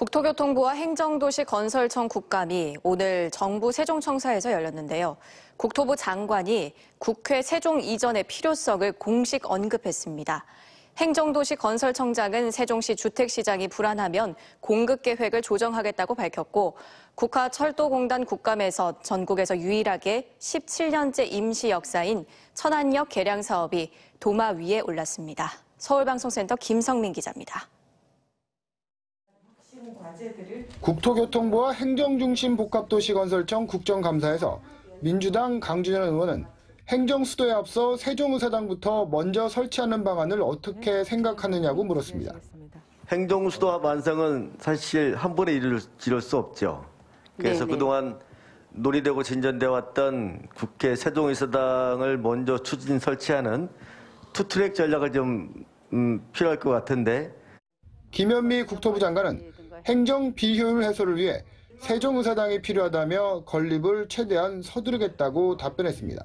국토교통부와 행정도시건설청 국감이 오늘 정부 세종청사에서 열렸는데요. 국토부 장관이 국회 세종 이전의 필요성을 공식 언급했습니다. 행정도시건설청장은 세종시 주택시장이 불안하면 공급계획을 조정하겠다고 밝혔고, 국가철도공단 국감에서 전국에서 유일하게 17년째 임시 역사인 천안역 개량 사업이 도마 위에 올랐습니다. 서울방송센터 김석민 기자입니다. 국토교통부와 행정중심복합도시건설청 국정감사에서 민주당 강준현 의원은 행정수도에 앞서 세종의사당부터 먼저 설치하는 방안을 어떻게 생각하느냐고 물었습니다. 행정수도와 완성은 사실 한 번에 이룰 수 없죠. 그래서 네네. 그동안 논의되고 진전되어 왔던 국회 세종의사당을 먼저 추진 설치하는 투트랙 전략을 좀 필요할 것 같은데. 김현미 국토부 장관은 행정 비효율 해소를 위해 세종의사당이 필요하다며 건립을 최대한 서두르겠다고 답변했습니다.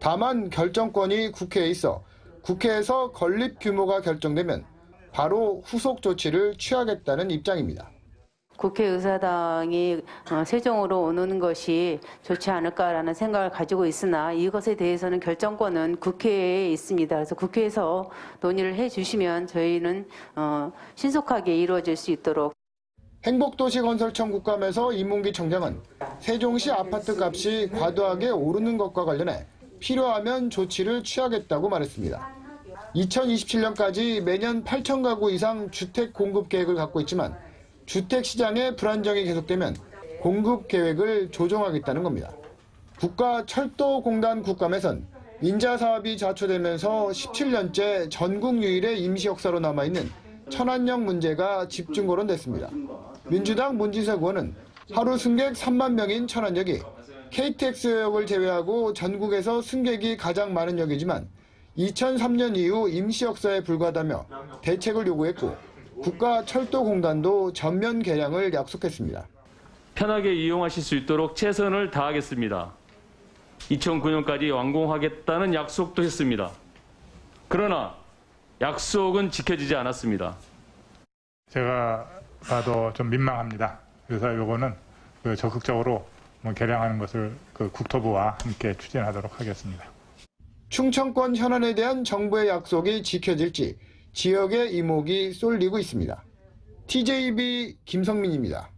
다만 결정권이 국회에 있어 국회에서 건립 규모가 결정되면 바로 후속 조치를 취하겠다는 입장입니다. 국회의사당이 세종으로 오는 것이 좋지 않을까라는 생각을 가지고 있으나 이것에 대해서는 결정권은 국회에 있습니다. 그래서 국회에서 논의를 해주시면 저희는 신속하게 이루어질 수 있도록. 행복도시건설청 국감에서 이문기 청장은 세종시 아파트값이 과도하게 오르는 것과 관련해 필요하면 조치를 취하겠다고 말했습니다. 2027년까지 매년 8천 가구 이상 주택 공급 계획을 갖고 있지만 주택 시장의 불안정이 계속되면 공급 계획을 조정하겠다는 겁니다. 국가철도공단 국감에선 인자사업이 자초되면서 17년째 전국 유일의 임시 역사로 남아있는 천안역 문제가 집중 거론됐습니다. 민주당 문진석 의원은 하루 승객 3만 명인 천안역이 KTX역을 제외하고 전국에서 승객이 가장 많은 역이지만 2003년 이후 임시 역사에 불과하다며 대책을 요구했고 국가철도공단도 전면 개량을 약속했습니다. 편하게 이용하실 수 있도록 최선을 다하겠습니다. 2009년까지 완공하겠다는 약속도 했습니다. 그러나 약속은 지켜지지 않았습니다. 제가 봐도 좀 민망합니다. 그래서 요거는 적극적으로 개량하는 것을 국토부와 함께 추진하도록 하겠습니다. 충청권 현안에 대한 정부의 약속이 지켜질지 지역의 이목이 쏠리고 있습니다. TJB 김성민입니다.